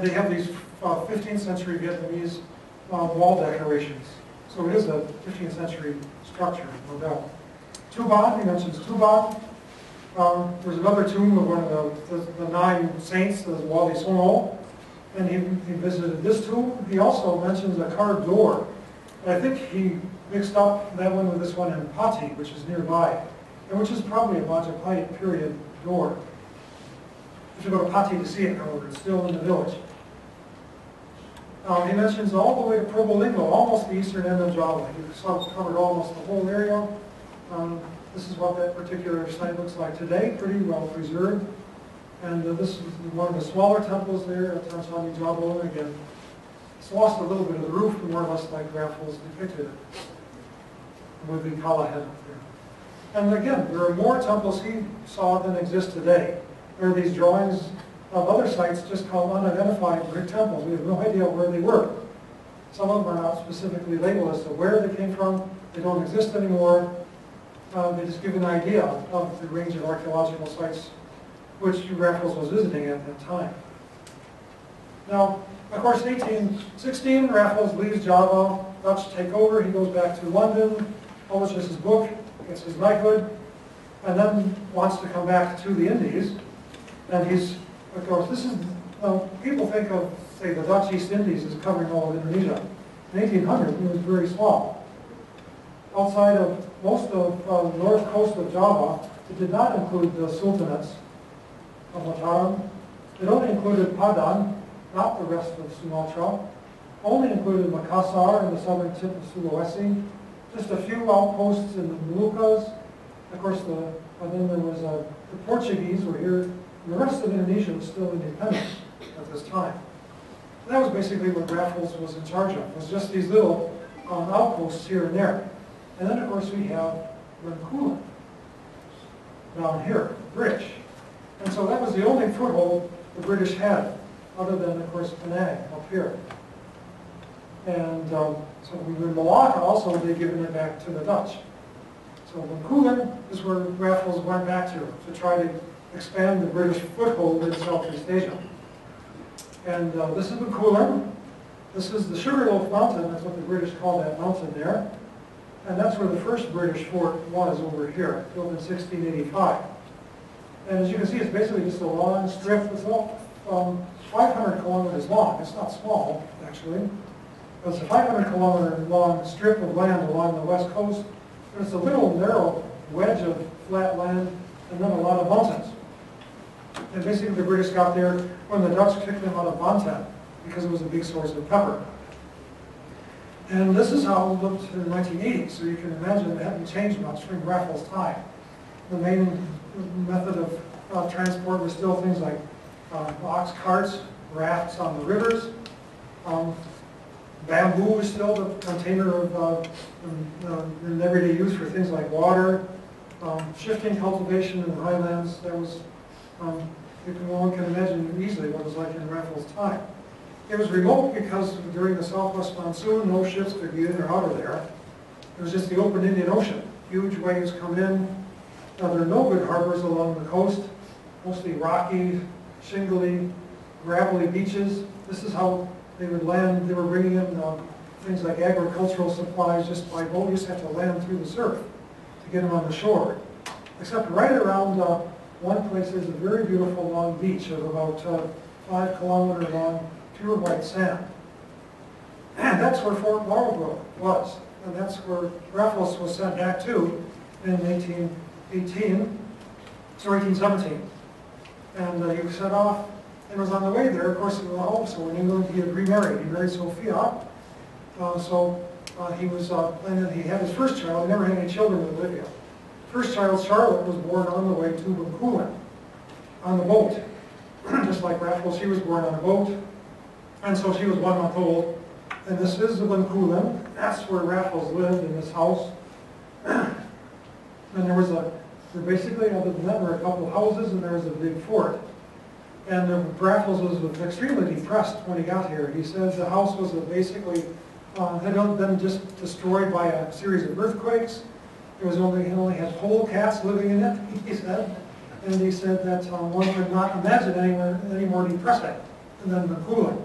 They have these 15th century Vietnamese wall decorations. So it is a 15th century structure, no doubt. Tuban, he mentions Tuban. There's another tomb of one of the 9 saints, the Wali Sonol, and he visited this tomb. He also mentions a carved door. I think he mixed up that one with this one in Pati, which is nearby, and which is probably a Majapahit period door. You should go to Pati to see it, however, it's still in the village. He mentions all the way to Probolingo, almost the eastern end of Java. He covered almost the whole area. This is what that particular site looks like today, pretty well preserved. And this is one of the smaller temples there at Tansani Java. Again, it's lost a little bit of the roof, more or less like Raffles depicted it, with the Kala head up there. And again, there are more temples he saw than exist today. There are these drawings of other sites just called unidentified Greek temples. We have no idea where they were. Some of them are not specifically labeled as to where they came from. They don't exist anymore. They just give an idea of the range of archaeological sites which Raffles was visiting at that time. Now, of course, in 1816, Raffles leaves Java. Dutch take over. He goes back to London, publishes his book, gets his knighthood, and then wants to come back to the Indies. And he's, of course, this is, people think of, say, the Dutch East Indies as covering all of Indonesia. In 1800, it was very small. Outside of most of the north coast of Java, it did not include the sultanates of Mataram. It only included Padan, not the rest of Sumatra. Only included Makassar and the southern tip of Sulawesi. Just a few outposts in the Moluccas. Of course, then there was the Portuguese were here. The rest of Indonesia was still independent at this time. And that was basically what Raffles was in charge of, was just these little outposts here and there. And then, of course, we have Bencoolen down here, British. And so that was the only foothold the British had, other than, of course, Penang up here. And so we were in Malacca also, they'd given it back to the Dutch. So Bencoolen is where Raffles went back to try to expand the British foothold in Southeast Asia. And this is Bencoolen. This is the Sugarloaf Mountain. That's what the British call that mountain there. And that's where the first British fort was over here, built in 1685. And as you can see, it's basically just a long strip. It's about 500 kilometers long. It's not small, actually. It's a 500 kilometer long strip of land along the west coast. And it's a little narrow wedge of flat land and then a lot of mountains. And basically the British got there when the Dutch kicked them out of Banten because it was a big source of pepper. And this is how it looked in the 1980s. So you can imagine it hadn't changed much from Raffles' time. The main method of transport was still things like ox carts, rafts on the rivers. Bamboo was still the container of in everyday use for things like water. Shifting cultivation in the highlands, that was, one can imagine easily what it was like in Raffles' time. It was remote because during the southwest monsoon, no ships could get in or out of there. It was just the open Indian Ocean. Huge waves come in. Now, there are no good harbors along the coast, mostly rocky, shingly, gravelly beaches. This is how they would land. They were bringing in things like agricultural supplies just by boat. You just have to land through the surf to get them on the shore. Except right around one place there's a very beautiful long beach of about 5 kilometer long pure white sand. And that's where Fort Marlborough was. And that's where Raffles was sent back to in 1817. And he was sent off and was on the way there. Of course, he was also in England. He had remarried. He married Sophia. He had his first child. He never had any children with Olivia. First child, Charlotte, was born on the way to Bencoolen on the boat. Just like Raffles, she was born on a boat. And so she was 1 month old. And this is the Bencoolen. That's where Raffles lived, in this house. And there basically, other than that, were a couple houses and there was a big fort. And Raffles was extremely depressed when he got here. He says the house was basically had been just destroyed by a series of earthquakes. It only had whole cats living in it, he said. And he said that one could not imagine anywhere any more depressing and then Bencoolen.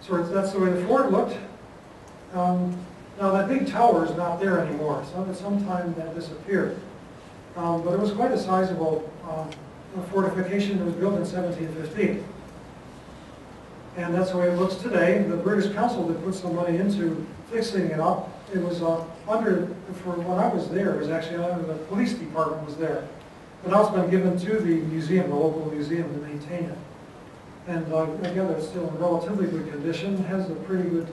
So that's the way the fort looked. Now that big tower is not there anymore. Sometime that disappeared. But it was quite a sizable fortification that was built in 1715. And that's the way it looks today. The British Council did put some money into fixing it up. It was under, for when I was there, it was actually under the police department was there. But now it's been given to the museum, the local museum, to maintain it. And again, it's still in relatively good condition. It has a pretty good,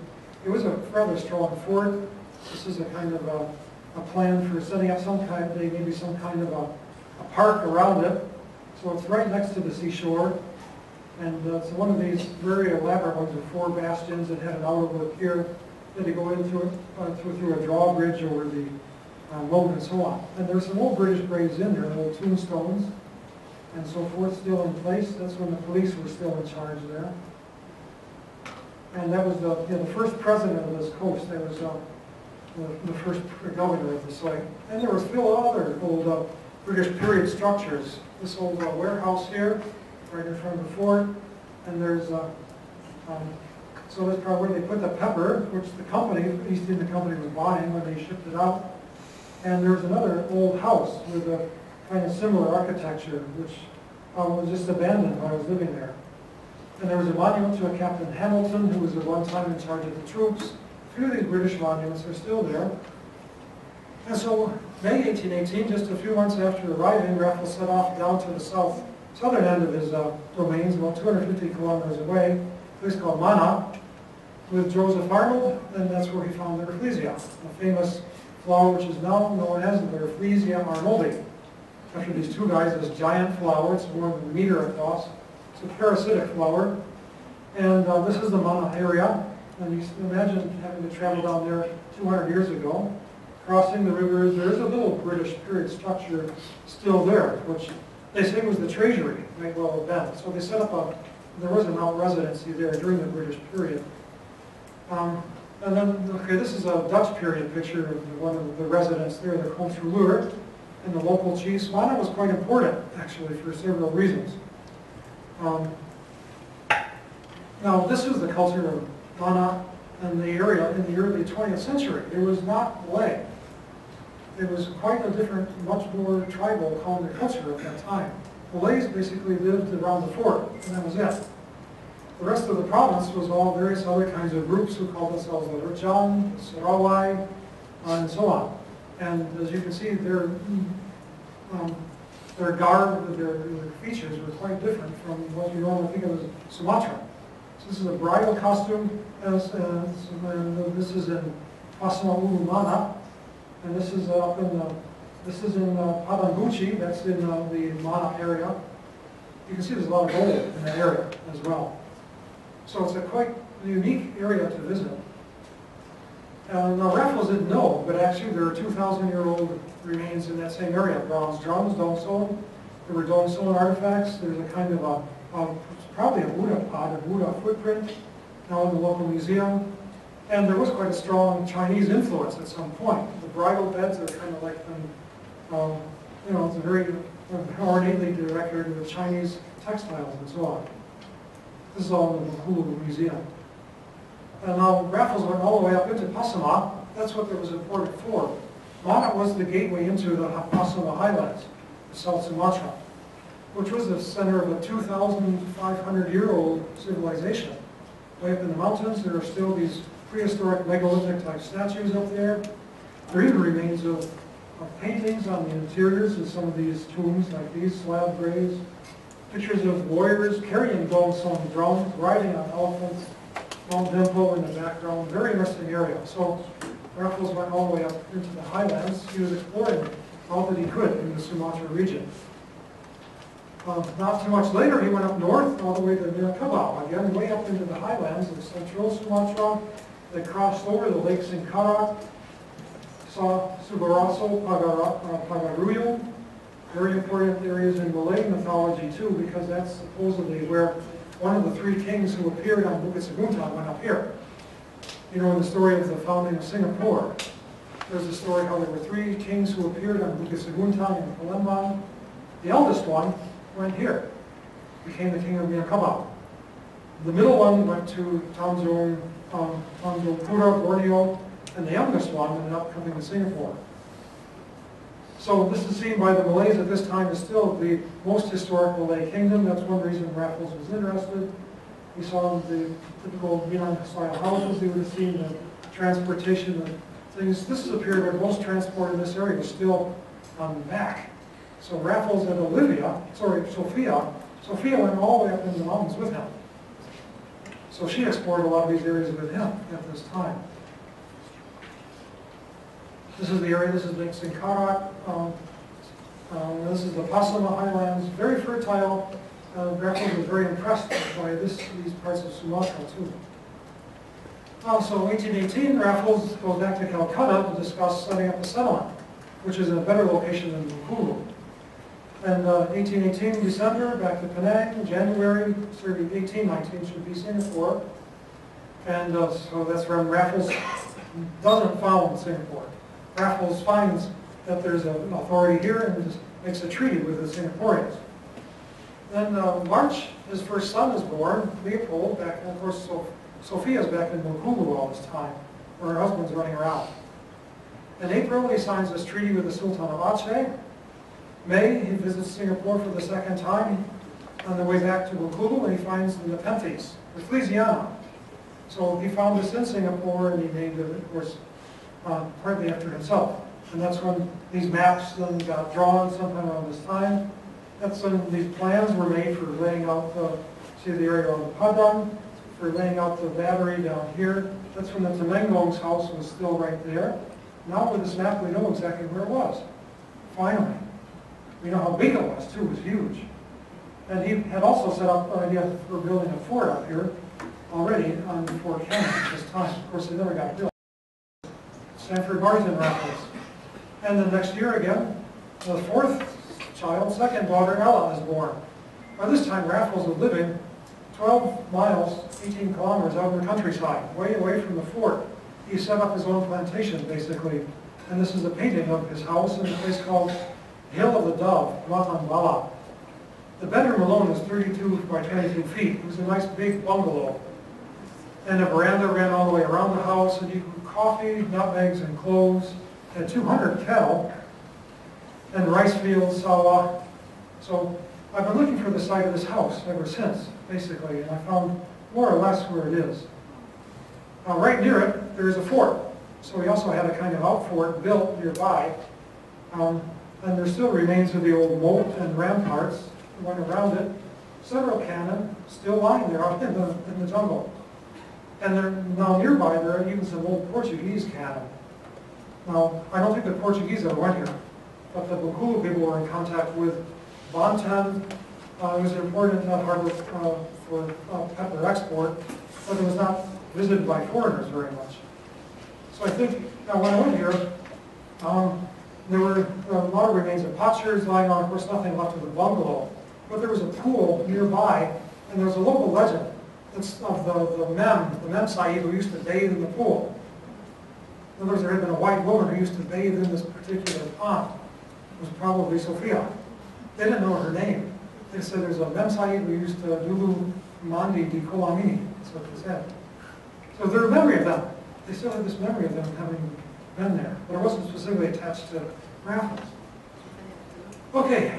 it was a rather strong fort. This is a kind of a plan for setting up some kind, maybe some kind of a park around it. So it's right next to the seashore. And it's one of these very elaborate ones with 4 bastions that had an outlook here. Then you go in through a drawbridge over the road and so on. And there's some old British graves in there, old tombstones and so forth still in place. That's when the police were still in charge there. And that was the first president of this coast. That was the first governor of the site. And there were still other old British period structures. This old warehouse here, right in front of the fort, and there's so that's probably where they put the pepper, which the company, East India Company, was buying when they shipped it out. And there's another old house with a kind of similar architecture, which was just abandoned when I was living there. And there was a monument to a Captain Hamilton, who was at one time in charge of the troops. A few of these British monuments are still there. And so, May 1818, just a few months after arriving, Raffles set off down to the southern end of his domains, about 250 kilometers away, a place called Manna, with Joseph Arnold, and that's where he found the Rafflesia, the famous flower which is now known as the Rafflesia Arnoldi. After these two guys, this giant flower, it's more than a meter across, it's a parasitic flower, and this is the Manna area, and you can imagine having to travel down there 200 years ago, crossing the rivers. There is a little British period structure still there, which they say it was the treasury, might well have been. So they set up there was an out-residency there during the British period. And then, okay, this is a Dutch period picture of one of the residents there, the Kontrulur, and the local chiefs. Manna was quite important, actually, for several reasons. Now, this is the culture of Manna and the area in the early 20th century. It was not lay. It was quite a different, much more tribal culture at that time. The Lays basically lived around the fort, and that was it. The rest of the province was all various other kinds of groups who called themselves the Ruchang, the Sarawai, and so on. And as you can see, their garb, their features were quite different from what you normally think of as Sumatra. So this is a bridal costume, this is in Pasemah, and this is up in Padanguchi, that's in the Manna area. You can see there's a lot of gold in that area as well. So it's a quite unique area to visit. Now Raffles didn't know, but actually there are 2,000-year-old remains in that same area. Bronze drums, Dong-Son, there were Dong-Son artifacts. There's a kind of probably a Buddha pod, a Buddha footprint, now in the local museum. And there was quite a strong Chinese influence at some point. The bridal beds are kind of like them, it's a very ornately decorated with Chinese textiles and so on. This is all in the Kulin Museum. And now Raffles went all the way up into Pasemah. That's what it was important for. Manna was the gateway into the Pasemah Highlands, South Sumatra, which was the center of a 2,500-year-old civilization. Way up in the mountains, there are still these prehistoric megalithic-type statues up there. There are even remains of paintings on the interiors of some of these tombs, like these slab graves. Pictures of warriors carrying Dong-Son drums, riding on elephants, long temple in the background. Very interesting area. So Raffles went all the way up into the highlands. He was exploring all that he could in the Sumatra region. Not too much later, he went up north all the way to Minangkabau, again way up into the highlands of central Sumatra. They crossed over the Lake Singkarak, saw Subaroso, Pagaruyo, very important areas in Malay mythology too, because that's supposedly where one of the 3 kings who appeared on Bukit Siguntang went up here. You know, in the story of the founding of Singapore, there's a story how there were 3 kings who appeared on Bukit Siguntang in Palembang. The eldest one went here. became the king of Minangkabau. The middle one went to Tanjung Pura, Borneo, and the youngest one ended up coming to Singapore. So this is seen by the Malays at this time as still the most historic Malay kingdom. That's one reason Raffles was interested. He saw the typical Minang-style houses. He would have seen the transportation of things. This is a period where most transport in this area was still on the back. So Raffles and Sophia went all the way up into the mountains with him. So she explored a lot of these areas with him at this time. This is the area, this is Lake Singkarak, this is the Pasemah Highlands, very fertile. Raffles was very impressed by these parts of Sumatra too. So in 1818, Raffles goes back to Calcutta to discuss setting up a settlement, which is in a better location than Bencoolen. And 1818, December, back to Penang. January, 1819 should be Singapore. And so that's when Raffles doesn't found Singapore. Raffles finds that there's an authority here and just makes a treaty with the Singaporeans. Then March, his first son is born, Leopold, back, and of course Sophia's back in Bencoolen all this time, where her husband's running around. In April, he signs this treaty with the Sultan of Aceh. May, he visits Singapore for the second time on the way back to Bencoolen, and he finds the Nepenthes, Rafflesia. So he found this in Singapore, and he named it, of course, partly after himself. And that's when these maps then got drawn sometime around this time. That's when these plans were made for laying out the, see the area on the Padang, for laying out the battery down here. That's when the Temenggong's house was still right there. Now with this map, we know exactly where it was. Finally. We know how big it was, too. It was huge. And he had also set up an idea for building a fort up here already on Fort Canning at this time. Of course, they never got built. Sanford Martin Raffles. And the next year again, the fourth child, second daughter, Ella, is born. By this time, Raffles was living 12 miles, 18 kilometers out in the countryside, way away from the fort. He set up his own plantation, basically. And this is a painting of his house in a place called Hill of the Dove, Matambala. The bedroom alone was 32 by 22 feet. It was a nice big bungalow. And a veranda ran all the way around the house, and you could coffee, nutmegs, and cloves. Had 200 cattle, and rice fields, sawa. So I've been looking for the site of this house ever since, basically, and I found more or less where it is. Right near it, there is a fort. So he also had a kind of outfort built nearby. And there still remains of the old moat and ramparts that went around it. Several cannon still lying there out in the jungle. And now nearby there are even some old Portuguese cannon. Now, I don't think the Portuguese ever went here, but the Bencoolen people were in contact with Banten. It was important that harbor for pepper export, but it was not visited by foreigners very much. So I think, now when I went here, there were a lot of remains of potsherds lying on, of course nothing left of the bungalow, but there was a pool nearby, and there was a local legend that's of the Mem Sahib who used to bathe in the pool. In other words, there had been a white woman who used to bathe in this particular pond. It was probably Sophia. They didn't know her name. They said there's a Mem Sahib who used to dulu mandi di kolamini. That's what they said. So they're a memory of them. They still have this memory of them having been there, but it wasn't specifically attached to Raffles. Okay,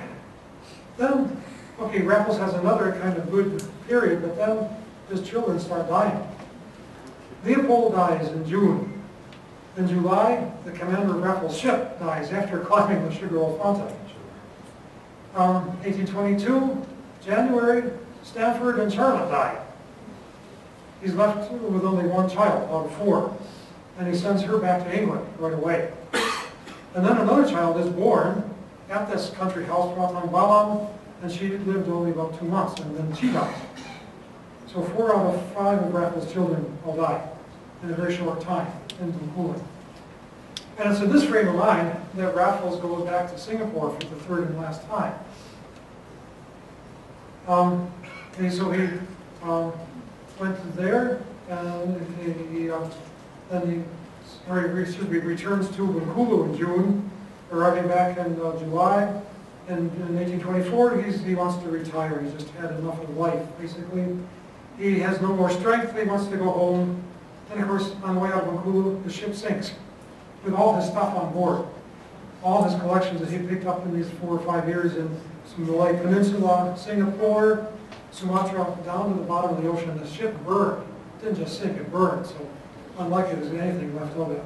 then, okay, Raffles has another kind of good period, but then his children start dying. Leopold dies in June. In July, the commander of Raffles' ship dies after climbing the Sugarloaf Mountain. 1822, January, Stanford and Charlotte die. He's left with only one child out of four, and he sends her back to England right away. And then another child is born at this country house, Pratangbalam, and she lived only about 2 months, and then she dies. So 4 out of 5 of Raffles' children all die in a very short time in Bencoolen. And it's in this frame of mind that Raffles goes back to Singapore for the third and last time. And so he went there, and he returns to Bencoolen in June, arriving back in July, And in 1824, he wants to retire. He's just had enough of life, basically. He has no more strength. He wants to go home. And of course, on the way out of Bencoolen, the ship sinks with all his stuff on board. All his collections that he picked up in these 4 or 5 years in some Malay Peninsula, Singapore, Sumatra, down to the bottom of the ocean. The ship burned. It didn't just sink, it burned. So unlikely there's anything left of it.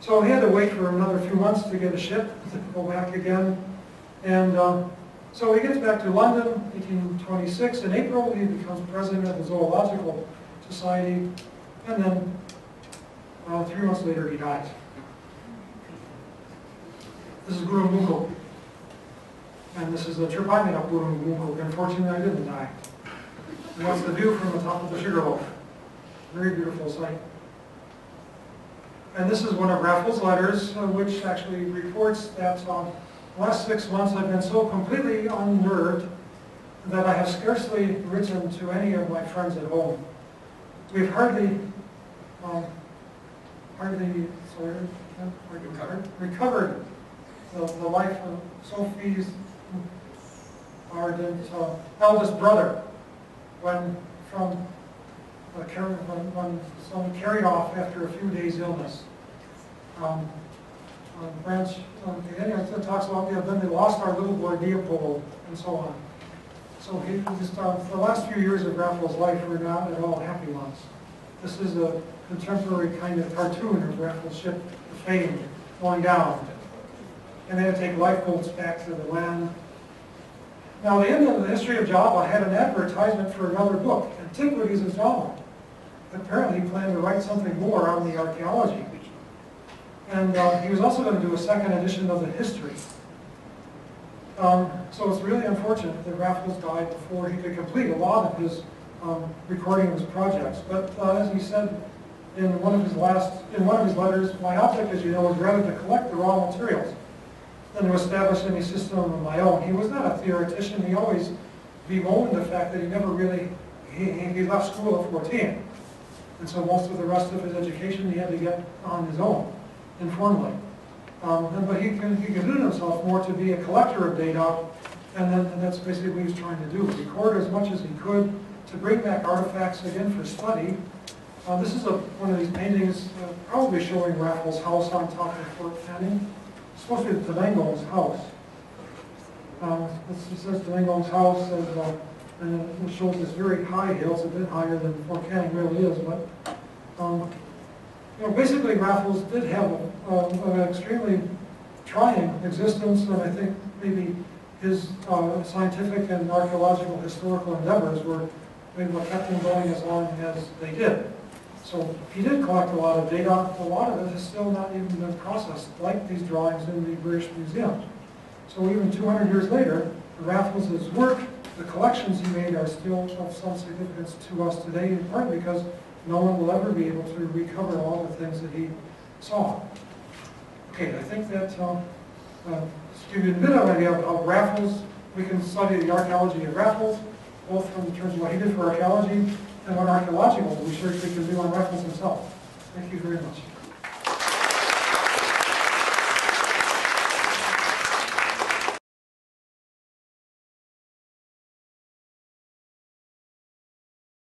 So he had to wait for another few months to get a ship to go back again. And so he gets back to London, 1826. In April, he becomes president of the Zoological Society. And then 3 months later, he dies. This is Guru Mughal. And this is a trip I made up, Guru Mughal. Unfortunately, I didn't die. And that's the view from the top of the Sugarloaf. Very beautiful sight. And this is one of Raffles' letters, which actually reports that the last 6 months I've been so completely unnerved that I have scarcely written to any of my friends at home. We've hardly recovered the life of Sophie's ardent eldest brother when someone carried off after a few days' illness. Anyway, it talks about, then they lost our little boy Leopold, and so on. So he just, the last few years of Raffles' life were not at all happy ones. This is a contemporary kind of cartoon of Raffles' ship, the Fame, going down. And they had to take lifeboats back to the land. Now, the end of the history of Java had an advertisement for another book, Antiquities of Java. Apparently, he planned to write something more on the archaeology. And he was also going to do a second edition of the history. So it's really unfortunate that Raffles died before he could complete a lot of his recording of his projects. But as he said in one of his letters, my object, as you know, was rather to collect the raw materials than to establish any system of my own. He was not a theoretician. He always bemoaned the fact that he never really, he left school at 14. And so most of the rest of his education he had to get on his own, informally. But he considered himself more to be a collector of data, and that's basically what he was trying to do, record as much as he could to bring back artifacts again for study. This is one of these paintings probably showing Raffles' house on top of Fort Canning. It's supposed to be Talango's house. It says Talango's house, and it shows this very high hills, a bit higher than Fort Canning really is, but basically Raffles did have an extremely trying existence, and I think maybe his scientific and archaeological historical endeavors were maybe what kept him going as long as they did. So he did collect a lot of data. A lot of it has still not even been processed, like these drawings in the British Museum. So even 200 years later, Raffles' work, the collections he made, are still of some significance to us today, in part because no one will ever be able to recover all the things that he saw. Okay, I think that to give you a bit of an idea of Raffles, we can study the archaeology of Raffles, both in terms of what he did for archaeology and what archaeological research we can do on Raffles himself. Thank you very much.